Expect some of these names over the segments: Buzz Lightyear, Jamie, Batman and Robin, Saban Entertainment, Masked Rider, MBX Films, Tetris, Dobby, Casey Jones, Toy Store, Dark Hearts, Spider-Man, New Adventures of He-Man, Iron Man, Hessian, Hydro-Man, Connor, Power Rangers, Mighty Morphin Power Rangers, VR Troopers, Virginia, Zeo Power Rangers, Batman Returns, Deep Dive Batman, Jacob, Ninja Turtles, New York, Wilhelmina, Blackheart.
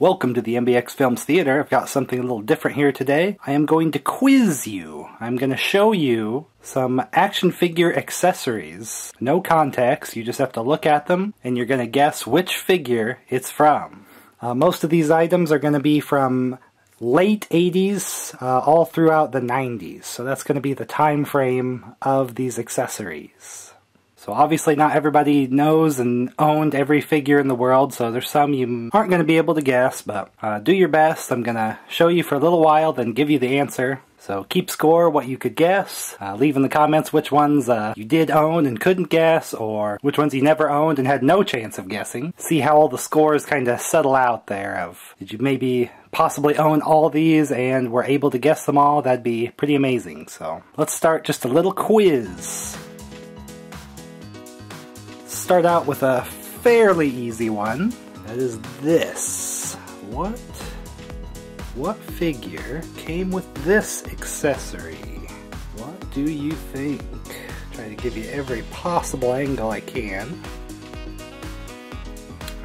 Welcome to the MBX Films Theater. I've got something a little different here today. I am going to quiz you. I'm going to show you some action figure accessories. No contacts, you just have to look at them and you're going to guess which figure it's from. Most of these items are going to be from late 80s all throughout the 90s. So that's going to be the time frame of these accessories. So obviously not everybody knows and owned every figure in the world, so there's some you aren't going to be able to guess, but do your best. I'm going to show you for a little while, then give you the answer. So keep score what you could guess. Leave in the comments which ones you did own and couldn't guess, or which ones you never owned and had no chance of guessing. See how all the scores kind of settle out there of, did you maybe possibly own all these and were able to guess them all? That'd be pretty amazing. So let's start just a little quiz. Start out with a fairly easy one. That is this. What figure came with this accessory? What do you think? Try to give you every possible angle I can.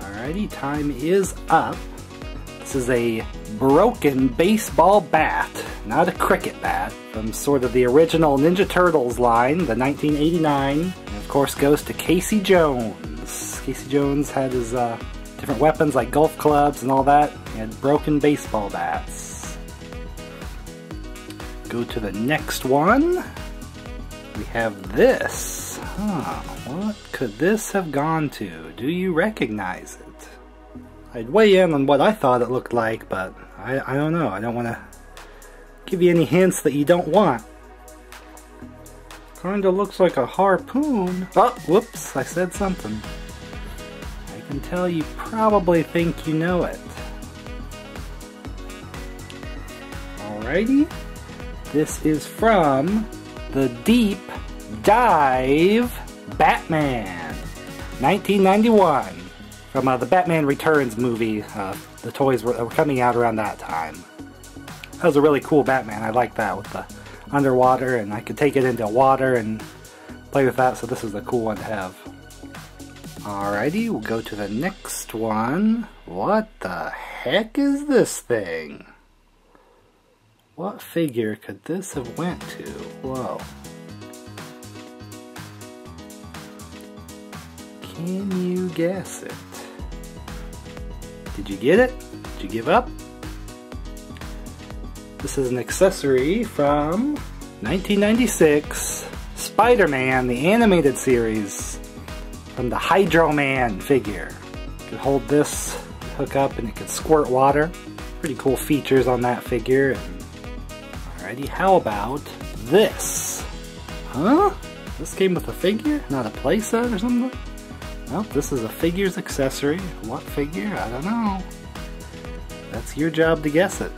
Alrighty, time is up. This is a broken baseball bat, not a cricket bat, from sort of the original Ninja Turtles line, the 1989. And of course goes to Casey Jones. Casey Jones had his different weapons like golf clubs and all that. He had broken baseball bats. Go to the next one. We have this. What could this have gone to? Do you recognize it? I'd weigh in on what I thought it looked like, but I don't know. I don't want to give you any hints that you don't want. Kinda looks like a harpoon. Oh, whoops, I said something. I can tell you probably think you know it. Alrighty. This is from the Deep Dive Batman, 1991. From the Batman Returns movie. The toys were coming out around that time. That was a really cool Batman. I liked that with the underwater, and I could take it into water and play with that, so this is a cool one to have. Alrighty, we'll go to the next one. What the heck is this thing? What figure could this have went to? Whoa. Can you guess it? Did you get it? Did you give up? This is an accessory from 1996, Spider-Man, the animated series, from the Hydro-Man figure. You could hold this, hook up, and it could squirt water. Pretty cool features on that figure. And alrighty, how about this? Huh? This came with a figure? Not a playset or something? Well, this is a figure's accessory. What figure? I don't know. That's your job to guess it.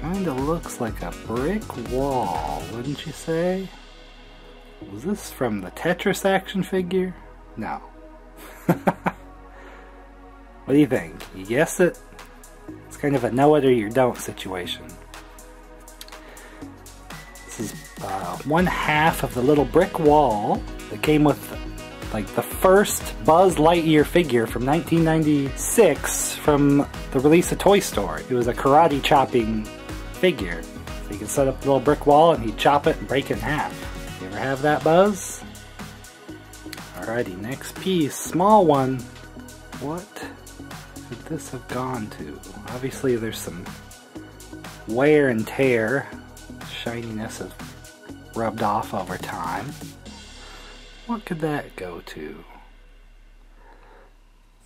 Kinda looks like a brick wall, wouldn't you say? Was this from the Tetris action figure? No. What do you think? You guess it? It's kind of a know it or you don't situation. This is one half of the little brick wall that came with like the first Buzz Lightyear figure from 1996 from the release of Toy Store. It was a karate chopping figure. So you could set up a little brick wall and he'd chop it and break it in half. You ever have that, Buzz? Alrighty, next piece. Small one. What could this have gone to? Obviously there's some wear and tear. Shininess has rubbed off over time. What could that go to?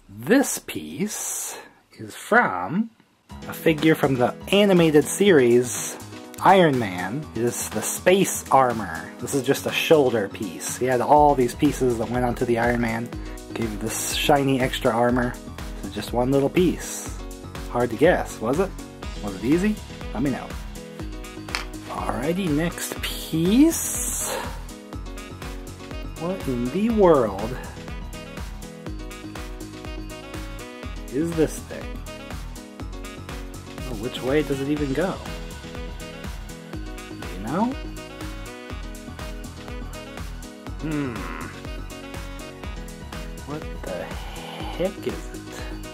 This piece is from a figure from the animated series Iron Man. It is the space armor. This is just a shoulder piece. He had all these pieces that went onto the Iron Man. Gave this shiny extra armor. This is just one little piece. Hard to guess, was it? Was it easy? Let me know. Alrighty, next piece. What in the world is this thing? Oh, which way does it even go? Do you know? What the heck is it?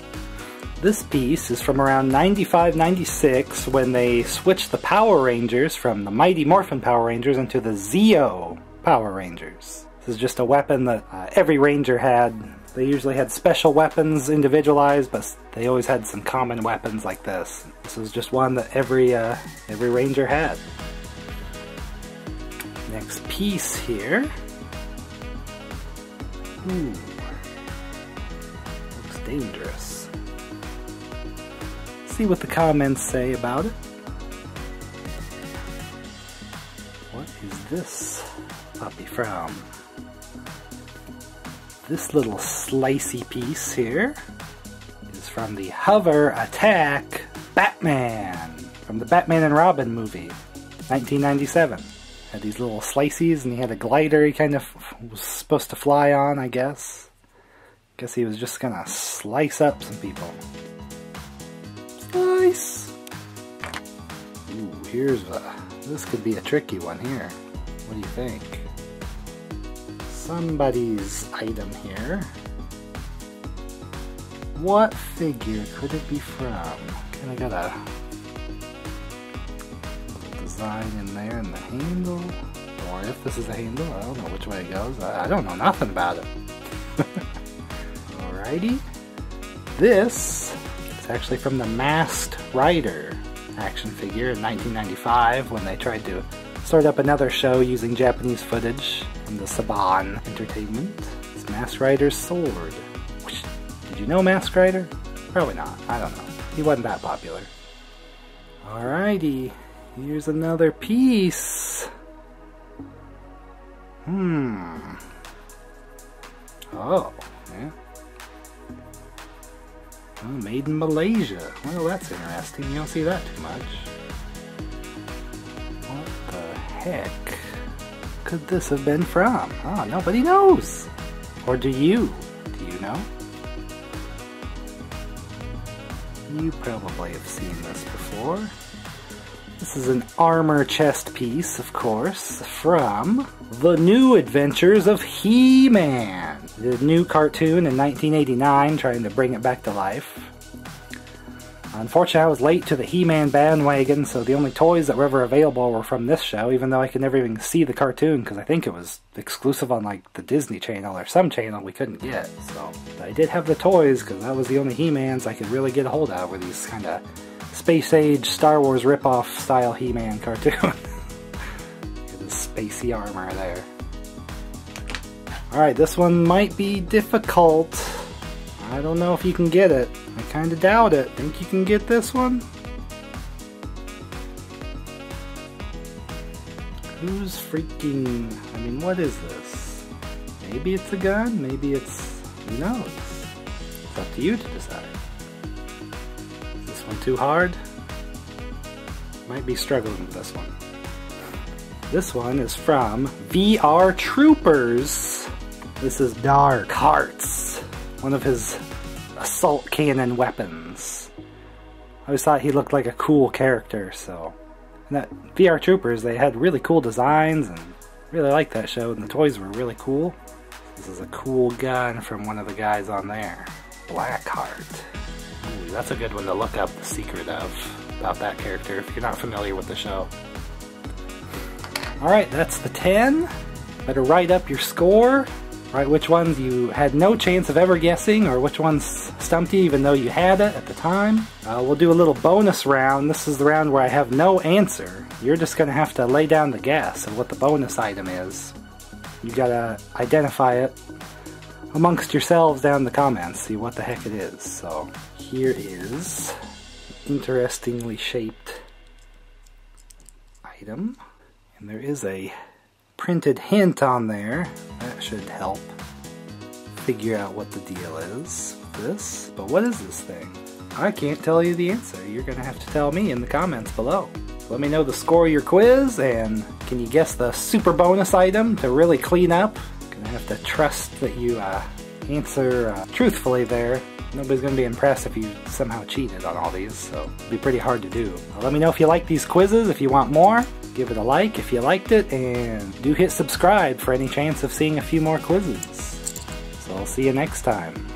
This piece is from around 95-96 when they switched the Power Rangers from the Mighty Morphin Power Rangers into the Zeo Power Rangers. This is just a weapon that every ranger had. They usually had special weapons individualized, but they always had some common weapons like this. This is just one that every ranger had. Next piece here. Ooh, looks dangerous. See what the comments say about it. What is this puppy from? This little slicey piece here is from the Hover Attack Batman from the Batman and Robin movie, 1997. Had these little slices and he had a glider he kind of was supposed to fly on, I guess. Guess he was just gonna slice up some people. Slice! Ooh, here's this could be a tricky one here. What do you think? Somebody's item here. What figure could it be from? Kinda got a design in there and the handle. Or if this is a handle, I don't know which way it goes. I don't know nothing about it. Alrighty. This is actually from the Masked Rider action figure in 1995 when they tried to start up another show using Japanese footage from the Saban Entertainment. It's Masked Rider's sword. Did you know Masked Rider? Probably not. I don't know. He wasn't that popular. Alrighty, here's another piece. Oh, yeah. Oh, made in Malaysia. Well, that's interesting. You don't see that too much. Heck could this have been from? Oh, nobody knows! Or do you? Do you know? You probably have seen this before. This is an armor chest piece, of course, from The New Adventures of He-Man! The new cartoon in 1989, trying to bring it back to life. Unfortunately, I was late to the He-Man bandwagon, so the only toys that were ever available were from this show, even though I could never even see the cartoon, because I think it was exclusive on, like, the Disney Channel or some channel we couldn't get, so. But I did have the toys, because that was the only He-Mans I could really get a hold of, were these kind of space-age Star Wars ripoff style He-Man cartoon. Look at the spacey armor there. Alright, this one might be difficult. I don't know if you can get it. I kind of doubt it. Think you can get this one? Who's freaking... I mean, what is this? Maybe it's a gun? Maybe it's... Who knows? It's up to you to decide. Is this one too hard? Might be struggling with this one. This one is from VR Troopers. This is Dark Hearts. One of his assault cannon weapons. I always thought he looked like a cool character, so. And that VR Troopers, they had really cool designs and really liked that show, and the toys were really cool. This is a cool gun from one of the guys on there. Blackheart. Ooh, that's a good one to look up the secret of about that character if you're not familiar with the show. Alright, that's the 10. Better write up your score. Right, which ones you had no chance of ever guessing, or which ones stumped you even though you had it at the time. We'll do a little bonus round. This is the round where I have no answer. You're just going to have to lay down the guess of what the bonus item is. You got to identify it amongst yourselves down in the comments, see what the heck it is. So here is an interestingly shaped item, and there is a printed hint on there. That should help figure out what the deal is with this. But what is this thing? I can't tell you the answer. You're gonna have to tell me in the comments below. Let me know the score of your quiz, and can you guess the super bonus item to really clean up? Gonna have to trust that you answer truthfully there. Nobody's going to be impressed if you somehow cheated on all these, so it'd be pretty hard to do. Let me know if you like these quizzes. If you want more, give it a like if you liked it, and do hit subscribe for any chance of seeing a few more quizzes. So I'll see you next time.